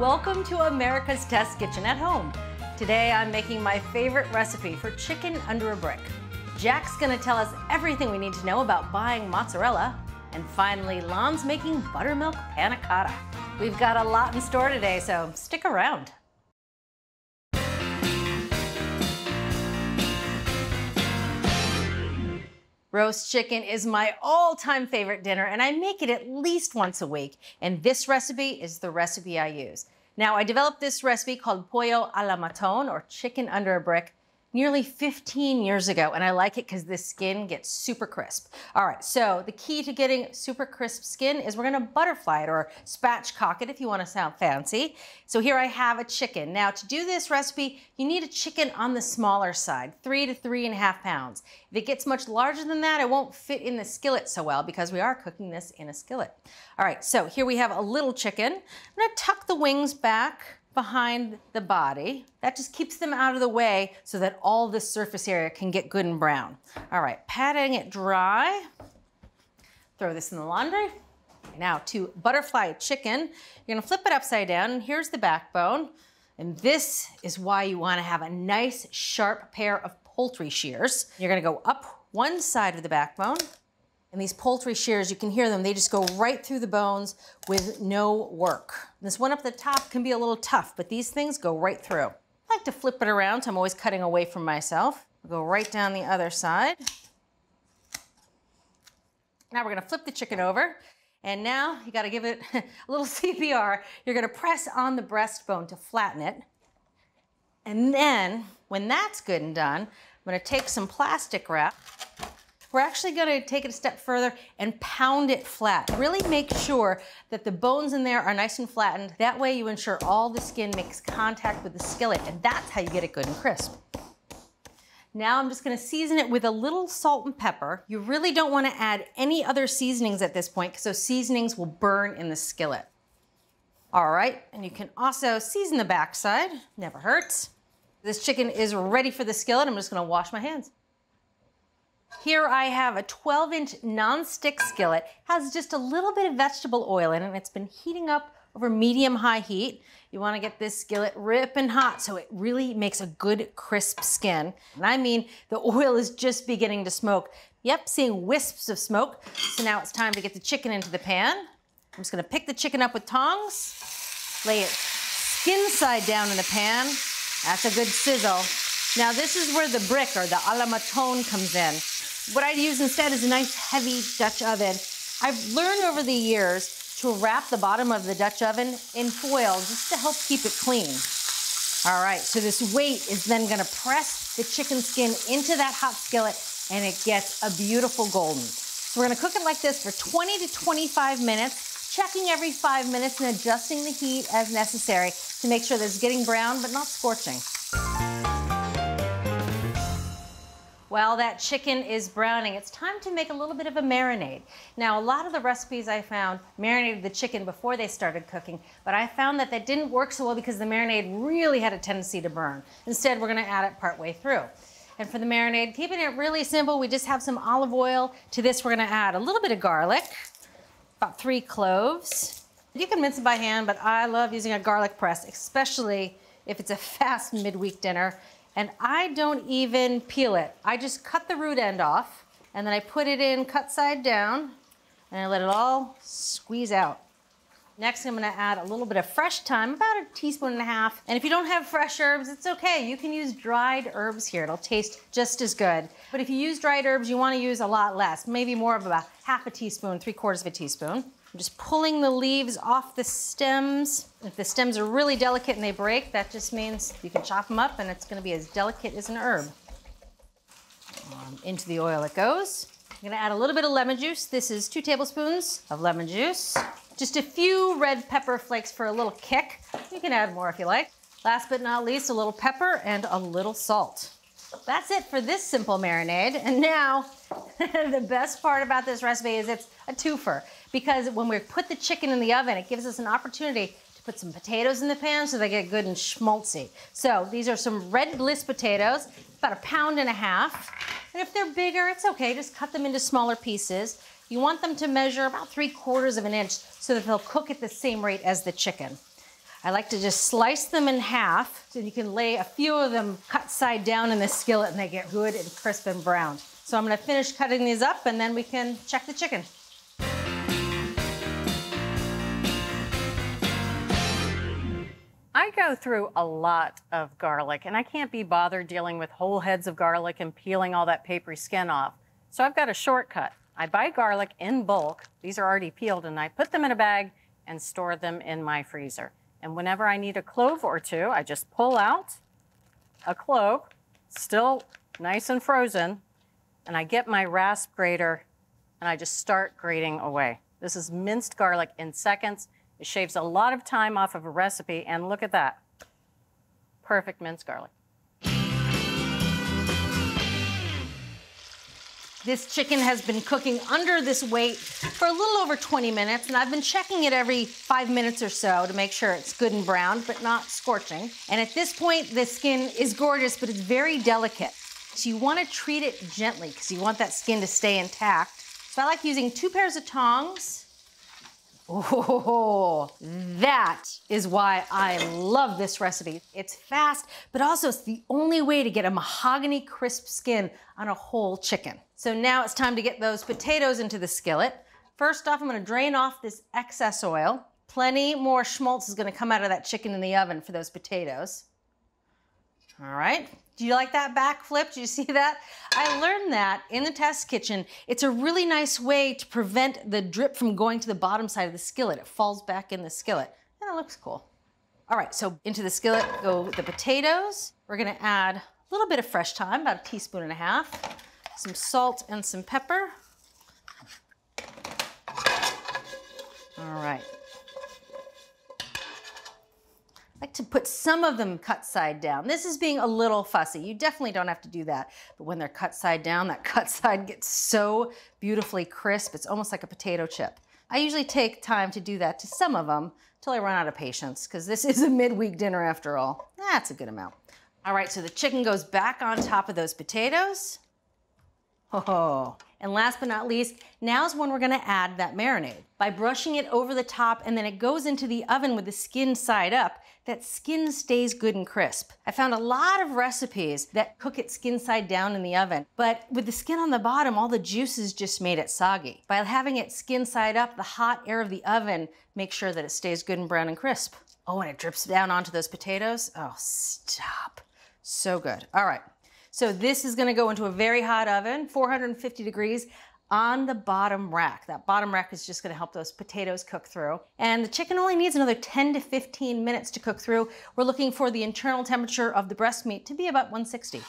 Welcome to America's Test Kitchen at Home. Today I'm making my favorite recipe for chicken under a brick. Jack's gonna tell us everything we need to know about buying mozzarella. And finally, Lon's making buttermilk panna cotta. We've got a lot in store today, so stick around. Roast chicken is my all-time favorite dinner, and I make it at least once a week. And this recipe is the recipe I use. Now, I developed this recipe called pollo a la maton, or chicken under a brick, nearly 15 years ago, and I like it because this skin gets super crisp. All right, so the key to getting super crisp skin is we're gonna butterfly it, or spatchcock it if you wanna sound fancy. So here I have a chicken. Now, to do this recipe, you need a chicken on the smaller side, 3 to 3.5 pounds. If it gets much larger than that, it won't fit in the skillet so well because we are cooking this in a skillet. All right, so here we have a little chicken. I'm gonna tuck the wings back behind the body. That just keeps them out of the way so that all the surface area can get good and brown. All right, patting it dry. Throw this in the laundry. Now to butterfly a chicken, you're gonna flip it upside down, and here's the backbone. And this is why you wanna have a nice sharp pair of poultry shears. You're gonna go up one side of the backbone, and these poultry shears, you can hear them, they just go right through the bones with no work. This one up the top can be a little tough, but these things go right through. I like to flip it around, so I'm always cutting away from myself. Go right down the other side. Now we're gonna flip the chicken over, and now you gotta give it a little CPR. You're gonna press on the breastbone to flatten it. And then, when that's good and done, I'm gonna take some plastic wrap. We're actually gonna take it a step further and pound it flat. Really make sure that the bones in there are nice and flattened. That way you ensure all the skin makes contact with the skillet, and that's how you get it good and crisp. Now I'm just gonna season it with a little salt and pepper. You really don't wanna add any other seasonings at this point because those seasonings will burn in the skillet. All right, and you can also season the backside, never hurts. This chicken is ready for the skillet. I'm just gonna wash my hands. Here I have a 12-inch non-stick skillet. Has just a little bit of vegetable oil in it, and it's been heating up over medium-high heat. You wanna get this skillet ripping hot so it really makes a good, crisp skin. And I mean, the oil is just beginning to smoke. Yep, seeing wisps of smoke. So now it's time to get the chicken into the pan. I'm just gonna pick the chicken up with tongs, lay it skin side down in the pan. That's a good sizzle. Now this is where the brick, or the a la maton, comes in. What I use instead is a nice heavy Dutch oven. I've learned over the years to wrap the bottom of the Dutch oven in foil just to help keep it clean. All right, so this weight is then gonna press the chicken skin into that hot skillet, and it gets a beautiful golden. So we're gonna cook it like this for 20 to 25 minutes, checking every 5 minutes and adjusting the heat as necessary to make sure that it's getting brown but not scorching. While that chicken is browning, it's time to make a little bit of a marinade. Now, a lot of the recipes I found marinated the chicken before they started cooking, but I found that that didn't work so well because the marinade really had a tendency to burn. Instead, we're gonna add it partway through. And for the marinade, keeping it really simple, we just have some olive oil. To this, we're gonna add a little bit of garlic, about 3 cloves. You can mince it by hand, but I love using a garlic press, especially if it's a fast midweek dinner. And I don't even peel it. I just cut the root end off, and then I put it in cut side down, and I let it all squeeze out. Next, I'm gonna add a little bit of fresh thyme, about 1.5 teaspoons. And if you don't have fresh herbs, it's okay. You can use dried herbs here. It'll taste just as good. But if you use dried herbs, you wanna use a lot less, maybe more of about 1/2 teaspoon, 3/4 teaspoon. I'm just pulling the leaves off the stems. If the stems are really delicate and they break, that just means you can chop them up and it's gonna be as delicate as an herb. Into the oil it goes. I'm gonna add a little bit of lemon juice. This is 2 tablespoons of lemon juice. Just a few red pepper flakes for a little kick. You can add more if you like. Last but not least, a little pepper and a little salt. That's it for this simple marinade. And now, the best part about this recipe is it's a twofer, because when we put the chicken in the oven, it gives us an opportunity to put some potatoes in the pan so they get good and schmaltzy. So these are some red bliss potatoes, about 1.5 pounds. And if they're bigger, it's okay, just cut them into smaller pieces. You want them to measure about 3/4 of an inch so that they'll cook at the same rate as the chicken. I like to just slice them in half, so you can lay a few of them cut side down in the skillet and they get good and crisp and browned. So I'm gonna finish cutting these up and then we can check the chicken. I go through a lot of garlic and I can't be bothered dealing with whole heads of garlic and peeling all that papery skin off. So I've got a shortcut. I buy garlic in bulk. These are already peeled and I put them in a bag and store them in my freezer. And whenever I need a clove or two, I just pull out a clove, still nice and frozen, and I get my rasp grater and I just start grating away. This is minced garlic in seconds. It shaves a lot of time off of a recipe, and look at that. Perfect minced garlic. This chicken has been cooking under this weight for a little over 20 minutes, and I've been checking it every 5 minutes or so to make sure it's good and browned, but not scorching. And at this point, the skin is gorgeous, but it's very delicate. So you want to treat it gently because you want that skin to stay intact. So I like using 2 pairs of tongs. Oh, that is why I love this recipe. It's fast, but also it's the only way to get a mahogany crisp skin on a whole chicken. So now it's time to get those potatoes into the skillet. First off, I'm gonna drain off this excess oil. Plenty more schmaltz is gonna come out of that chicken in the oven for those potatoes. All right. Do you like that backflip? Do you see that? I learned that in the test kitchen. It's a really nice way to prevent the drip from going to the bottom side of the skillet. It falls back in the skillet, and it looks cool. All right, so into the skillet go the potatoes. We're gonna add a little bit of fresh thyme, about 1.5 teaspoons, some salt and some pepper. All right. I like to put some of them cut side down. This is being a little fussy. You definitely don't have to do that. But when they're cut side down, that cut side gets so beautifully crisp. It's almost like a potato chip. I usually take time to do that to some of them until I run out of patience, because this is a midweek dinner after all. That's a good amount. All right, so the chicken goes back on top of those potatoes. Oh, and last but not least, now's when we're gonna add that marinade. By brushing it over the top and then it goes into the oven with the skin side up, that skin stays good and crisp. I found a lot of recipes that cook it skin side down in the oven, but with the skin on the bottom, all the juices just made it soggy. By having it skin side up, the hot air of the oven makes sure that it stays good and brown and crisp. Oh, and it drips down onto those potatoes. Oh, stop. So good. All right. So this is gonna go into a very hot oven, 450 degrees on the bottom rack. That bottom rack is just gonna help those potatoes cook through. And the chicken only needs another 10 to 15 minutes to cook through. We're looking for the internal temperature of the breast meat to be about 160.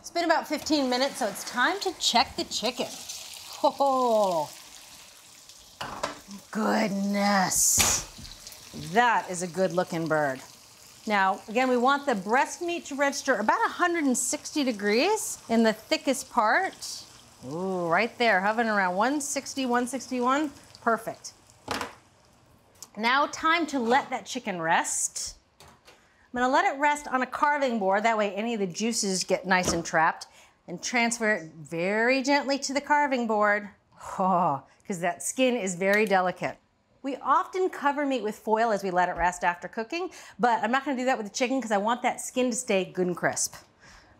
It's been about 15 minutes, so it's time to check the chicken. Oh, goodness. That is a good looking bird. Now, again, we want the breast meat to register about 160 degrees in the thickest part. Ooh, right there, hovering around 160, 161, perfect. Now time to let that chicken rest. I'm gonna let it rest on a carving board, that way any of the juices get nice and trapped, and transfer it very gently to the carving board. Oh, because that skin is very delicate. We often cover meat with foil as we let it rest after cooking, but I'm not gonna do that with the chicken because I want that skin to stay good and crisp.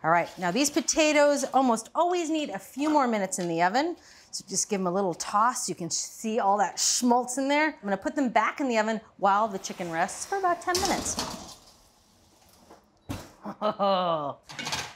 All right, now these potatoes almost always need a few more minutes in the oven, so just give them a little toss. You can see all that schmaltz in there. I'm gonna put them back in the oven while the chicken rests for about 10 minutes. Oh,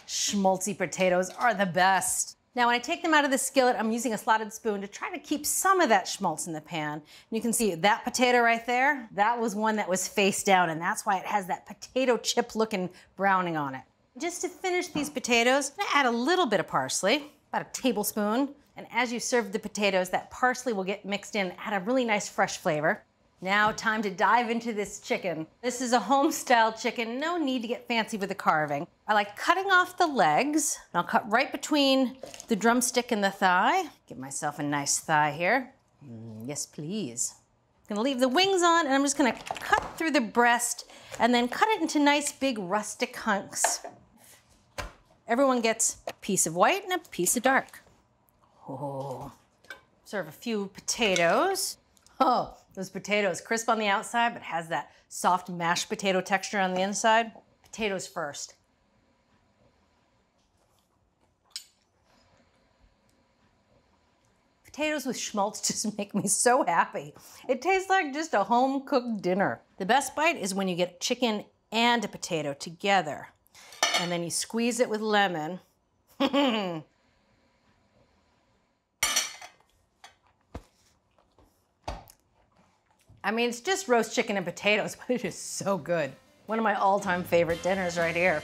schmaltzy potatoes are the best. Now, when I take them out of the skillet, I'm using a slotted spoon to try to keep some of that schmaltz in the pan. And you can see that potato right there, that was one that was face down, and that's why it has that potato chip looking browning on it. Just to finish these potatoes, I'm gonna add a little bit of parsley, about a tablespoon. And as you serve the potatoes, that parsley will get mixed in, add a really nice fresh flavor. Now, time to dive into this chicken. This is a home-style chicken, no need to get fancy with the carving. I like cutting off the legs, and I'll cut right between the drumstick and the thigh. Give myself a nice thigh here. Yes, please. I'm gonna leave the wings on, and I'm just gonna cut through the breast, and then cut it into nice, big, rustic hunks. Everyone gets a piece of white and a piece of dark. Oh, serve a few potatoes. Oh, those potatoes, crisp on the outside, but has that soft mashed potato texture on the inside. Potatoes first. Potatoes with schmaltz just make me so happy. It tastes like just a home-cooked dinner. The best bite is when you get chicken and a potato together, and then you squeeze it with lemon. I mean, it's just roast chicken and potatoes, but it is so good. One of my all-time favorite dinners right here.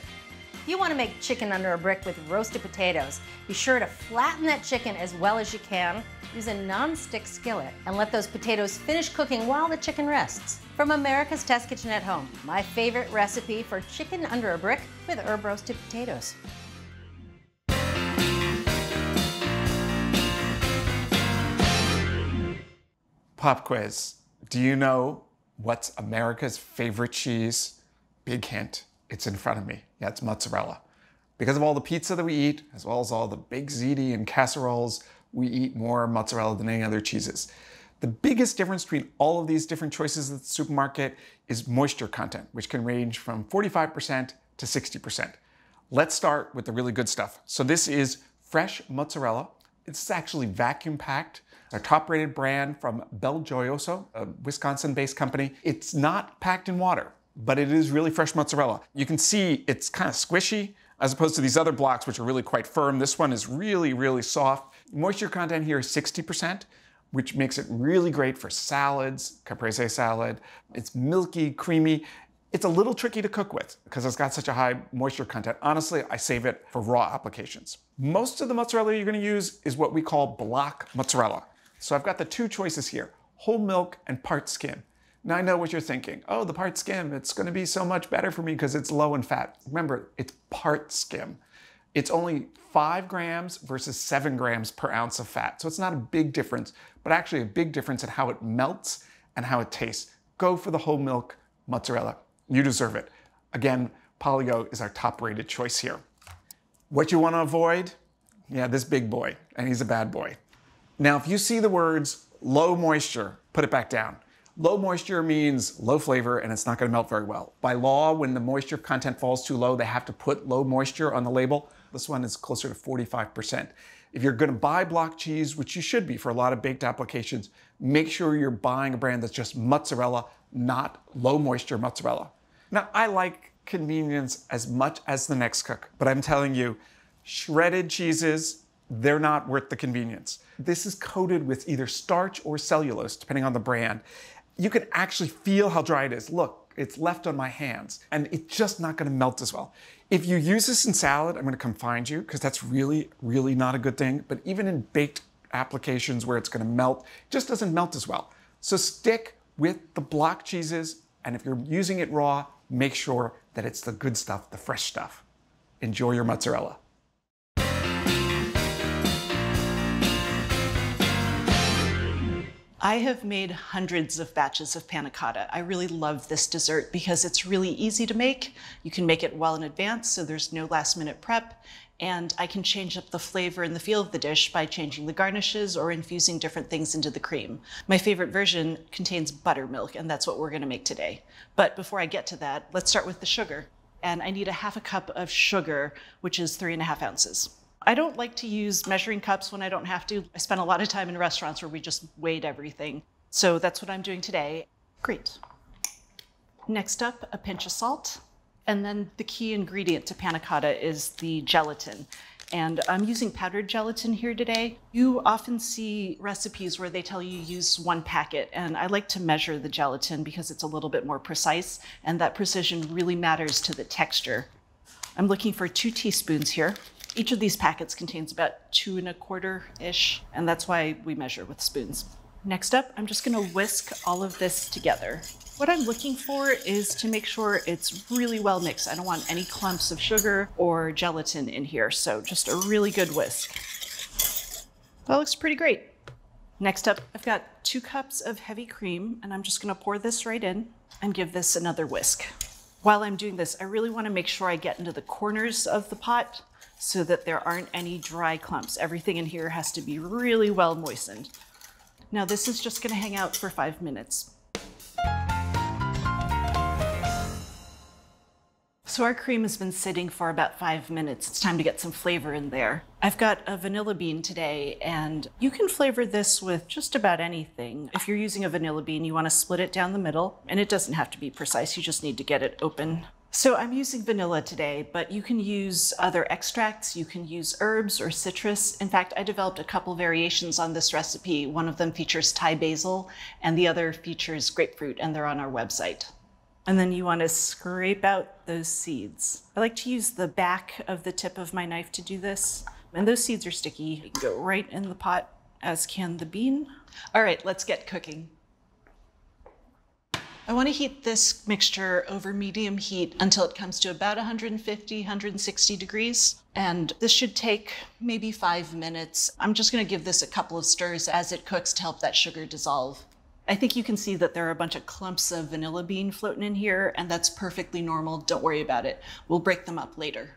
If you want to make chicken under a brick with roasted potatoes, be sure to flatten that chicken as well as you can. Use a non-stick skillet and let those potatoes finish cooking while the chicken rests. From America's Test Kitchen at Home, my favorite recipe for chicken under a brick with herb roasted potatoes. Pop quiz. Do you know what's America's favorite cheese? Big hint. It's in front of me. Yeah, it's mozzarella. Because of all the pizza that we eat, as well as all the big ziti and casseroles, we eat more mozzarella than any other cheeses. The biggest difference between all of these different choices at the supermarket is moisture content, which can range from 45% to 60%. Let's start with the really good stuff. So this is fresh mozzarella. It's actually vacuum packed. Our top-rated brand from BelGioioso, a Wisconsin-based company. It's not packed in water, but it is really fresh mozzarella. You can see it's kind of squishy as opposed to these other blocks, which are really quite firm. This one is really, really soft. Moisture content here is 60%, which makes it really great for salads, caprese salad. It's milky, creamy. It's a little tricky to cook with because it's got such a high moisture content. Honestly, I save it for raw applications. Most of the mozzarella you're gonna use is what we call block mozzarella. So I've got the two choices here, whole milk and part skim. Now I know what you're thinking. Oh, the part skim, it's gonna be so much better for me because it's low in fat. Remember, it's part skim. It's only 5 grams versus 7 grams per ounce of fat. So it's not a big difference, but actually a big difference in how it melts and how it tastes. Go for the whole milk mozzarella. You deserve it. Again, Pollo is our top-rated choice here. What you wanna avoid? Yeah, this big boy, and he's a bad boy. Now, if you see the words low moisture, put it back down. Low moisture means low flavor and it's not gonna melt very well. By law, when the moisture content falls too low, they have to put low moisture on the label. This one is closer to 45%. If you're gonna buy block cheese, which you should be for a lot of baked applications, make sure you're buying a brand that's just mozzarella, not low moisture mozzarella. Now, I like convenience as much as the next cook, but I'm telling you, shredded cheeses, they're not worth the convenience. This is coated with either starch or cellulose, depending on the brand. You can actually feel how dry it is. Look, it's left on my hands and it's just not gonna melt as well. If you use this in salad, I'm gonna come find you because that's really, really not a good thing. But even in baked applications where it's gonna melt, it just doesn't melt as well. So stick with the block cheeses, and if you're using it raw, make sure that it's the good stuff, the fresh stuff. Enjoy your mozzarella. I have made hundreds of batches of panna cotta. I really love this dessert because it's really easy to make. You can make it well in advance, so there's no last minute prep. And I can change up the flavor and the feel of the dish by changing the garnishes or infusing different things into the cream. My favorite version contains buttermilk, and that's what we're gonna make today. But before I get to that, let's start with the sugar. And I need a half a cup of sugar, which is 3.5 ounces. I don't like to use measuring cups when I don't have to. I spend a lot of time in restaurants where we just weighed everything. So that's what I'm doing today. Great. Next up, a pinch of salt. And then the key ingredient to panna cotta is the gelatin. And I'm using powdered gelatin here today. You often see recipes where they tell you use 1 packet, and I like to measure the gelatin because it's a little bit more precise, and that precision really matters to the texture. I'm looking for 2 teaspoons here. Each of these packets contains about 2 1/4-ish, and that's why we measure with spoons. Next up, I'm just gonna whisk all of this together. What I'm looking for is to make sure it's really well mixed. I don't want any clumps of sugar or gelatin in here, so just a really good whisk. That looks pretty great. Next up, I've got 2 cups of heavy cream, and I'm just gonna pour this right in and give this another whisk. While I'm doing this, I really wanna make sure I get into the corners of the pot so that there aren't any dry clumps. Everything in here has to be really well moistened. Now this is just gonna hang out for 5 minutes. So our cream has been sitting for about 5 minutes. It's time to get some flavor in there. I've got a vanilla bean today, and you can flavor this with just about anything. If you're using a vanilla bean, you want to split it down the middle, and it doesn't have to be precise. You just need to get it open. So I'm using vanilla today, but you can use other extracts. You can use herbs or citrus. In fact, I developed a couple variations on this recipe. One of them features Thai basil, and the other features grapefruit, and they're on our website. And then you want to scrape out those seeds. I like to use the back of the tip of my knife to do this. And those seeds are sticky. They can go right in the pot, as can the bean. All right, let's get cooking. I want to heat this mixture over medium heat until it comes to about 150, 160 degrees. And this should take maybe 5 minutes. I'm just going to give this a couple of stirs as it cooks to help that sugar dissolve. I think you can see that there are a bunch of clumps of vanilla bean floating in here, and that's perfectly normal. Don't worry about it. We'll break them up later.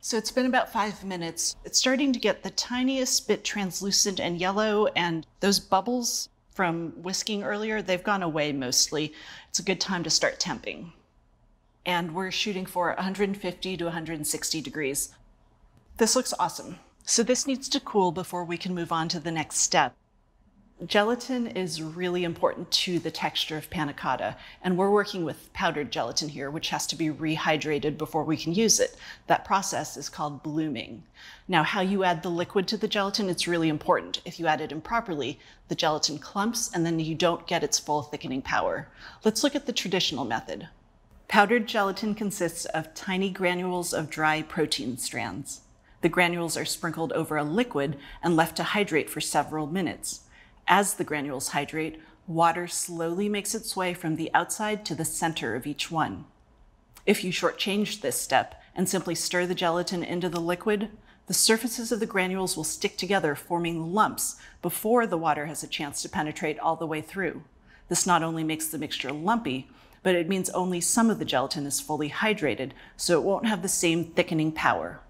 So it's been about 5 minutes. It's starting to get the tiniest bit translucent and yellow, and those bubbles from whisking earlier, they've gone away mostly. It's a good time to start temping. And we're shooting for 150 to 160 degrees. This looks awesome. So this needs to cool before we can move on to the next step. Gelatin is really important to the texture of panna cotta, and we're working with powdered gelatin here, which has to be rehydrated before we can use it. That process is called blooming. Now, how you add the liquid to the gelatin, it's really important. If you add it improperly, the gelatin clumps, and then you don't get its full thickening power. Let's look at the traditional method. Powdered gelatin consists of tiny granules of dry protein strands. The granules are sprinkled over a liquid and left to hydrate for several minutes. As the granules hydrate, water slowly makes its way from the outside to the center of each one. If you shortchange this step and simply stir the gelatin into the liquid, the surfaces of the granules will stick together, forming lumps before the water has a chance to penetrate all the way through. This not only makes the mixture lumpy, but it means only some of the gelatin is fully hydrated, so it won't have the same thickening power.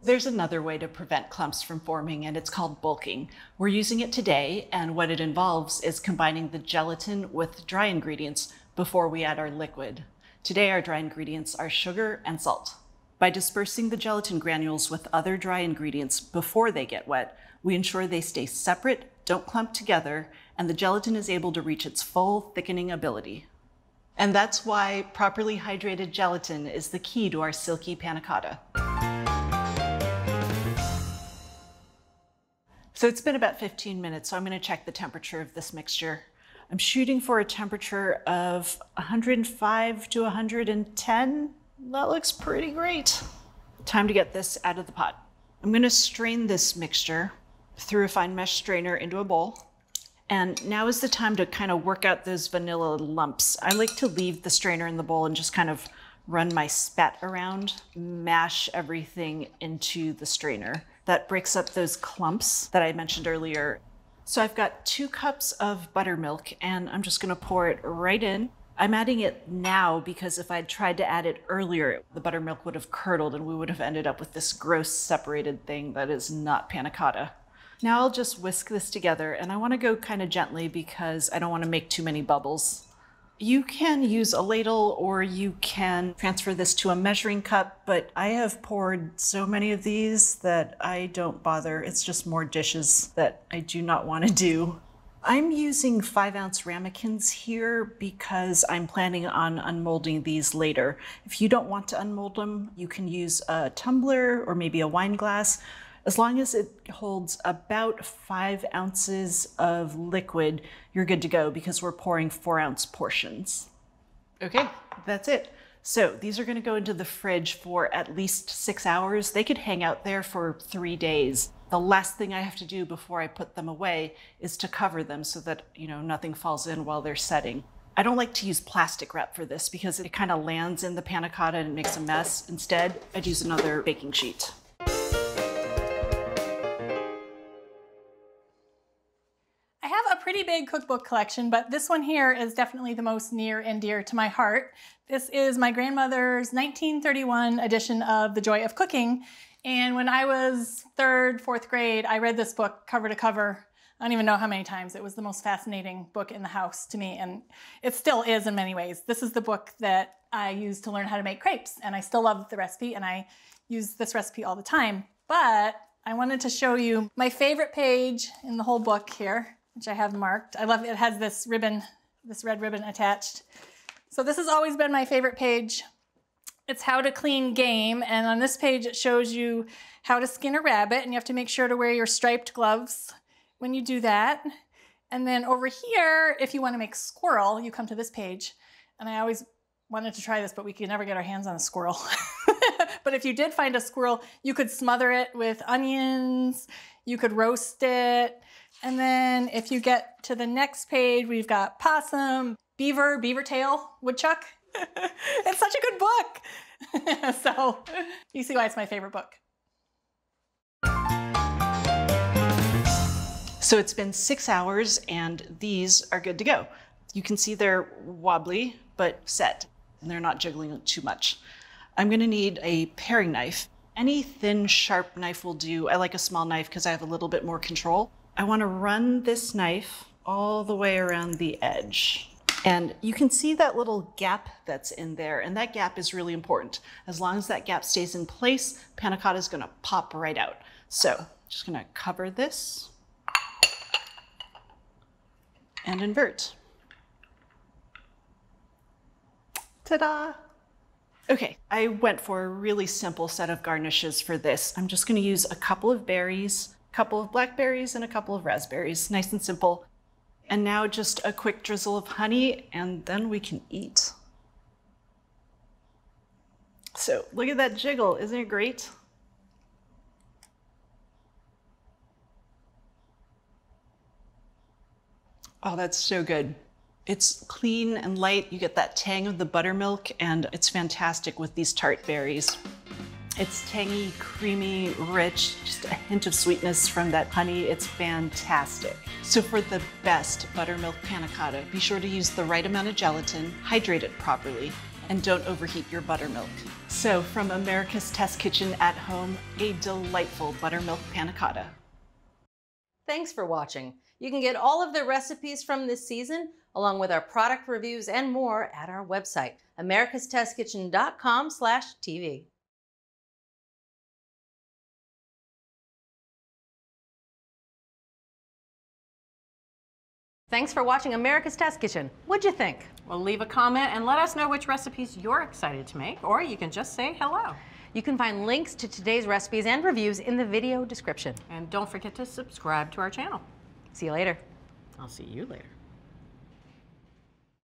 There's another way to prevent clumps from forming, and it's called bulking. We're using it today, and what it involves is combining the gelatin with dry ingredients before we add our liquid. Today, our dry ingredients are sugar and salt. By dispersing the gelatin granules with other dry ingredients before they get wet, we ensure they stay separate, don't clump together, and the gelatin is able to reach its full thickening ability. And that's why properly hydrated gelatin is the key to our silky panna cotta. So it's been about 15 minutes, so I'm going to check the temperature of this mixture. I'm shooting for a temperature of 105 to 110. That looks pretty great. Time to get this out of the pot. I'm going to strain this mixture through a fine mesh strainer into a bowl. And now is the time to kind of work out those vanilla lumps. I like to leave the strainer in the bowl and just kind of run my spat around, mash everything into the strainer. That breaks up those clumps that I mentioned earlier. So I've got 2 cups of buttermilk, and I'm just gonna pour it right in. I'm adding it now because if I'd tried to add it earlier, the buttermilk would have curdled and we would have ended up with this gross separated thing that is not panna cotta. Now I'll just whisk this together, and I wanna go kind of gently because I don't wanna make too many bubbles. You can use a ladle, or you can transfer this to a measuring cup, but I have poured so many of these that I don't bother. It's just more dishes that I do not want to do. I'm using 5-ounce ramekins here because I'm planning on unmolding these later. If you don't want to unmold them, you can use a tumbler or maybe a wine glass. As long as it holds about 5 ounces of liquid, you're good to go because we're pouring 4-ounce portions. Okay, that's it. So these are gonna go into the fridge for at least 6 hours. They could hang out there for 3 days. The last thing I have to do before I put them away is to cover them so that, nothing falls in while they're setting. I don't like to use plastic wrap for this because it kind of lands in the panna cotta and it makes a mess. Instead, I'd use another baking sheet. Pretty big cookbook collection, but this one here is definitely the most near and dear to my heart. This is my grandmother's 1931 edition of The Joy of Cooking, and when I was 3rd, 4th grade, I read this book cover to cover. I don't even know how many times. It was the most fascinating book in the house to me, and it still is in many ways. This is the book that I used to learn how to make crepes, and I still love the recipe, and I use this recipe all the time. But I wanted to show you my favorite page in the whole book here, which I have marked. I love it. It has this ribbon, this red ribbon attached. So this has always been my favorite page. It's how to clean game, and on this page it shows you how to skin a rabbit, and you have to make sure to wear your striped gloves when you do that. And then over here, if you want to make squirrel, you come to this page. And I always wanted to try this, but we could never get our hands on a squirrel. But if you did find a squirrel, you could smother it with onions, you could roast it. And then if you get to the next page, we've got possum, beaver, beaver tail, woodchuck. It's such a good book. So you see why it's my favorite book. So it's been 6 hours and these are good to go. You can see they're wobbly, but set, and they're not jiggling too much. I'm gonna need a paring knife. Any thin, sharp knife will do. I like a small knife because I have a little bit more control. I wanna run this knife all the way around the edge. And you can see that little gap that's in there, and that gap is really important. As long as that gap stays in place, panna cotta is gonna pop right out. So just gonna cover this and invert. Ta-da! Okay, I went for a really simple set of garnishes for this. I'm just gonna use a couple of berries, a couple of blackberries, and a couple of raspberries, nice and simple. And now just a quick drizzle of honey, and then we can eat. So look at that jiggle, isn't it great? Oh, that's so good. It's clean and light. You get that tang of the buttermilk, and it's fantastic with these tart berries. It's tangy, creamy, rich, just a hint of sweetness from that honey. It's fantastic. So for the best buttermilk panna cotta, be sure to use the right amount of gelatin, hydrate it properly, and don't overheat your buttermilk. So from America's Test Kitchen at home, a delightful buttermilk panna cotta. Thanks for watching. You can get all of the recipes from this season, along with our product reviews and more, at our website, americastestkitchen.com/tv. Thanks for watching America's Test Kitchen. What'd you think? Well, leave a comment and let us know which recipes you're excited to make, or you can just say hello. You can find links to today's recipes and reviews in the video description. And don't forget to subscribe to our channel. See you later. I'll see you later.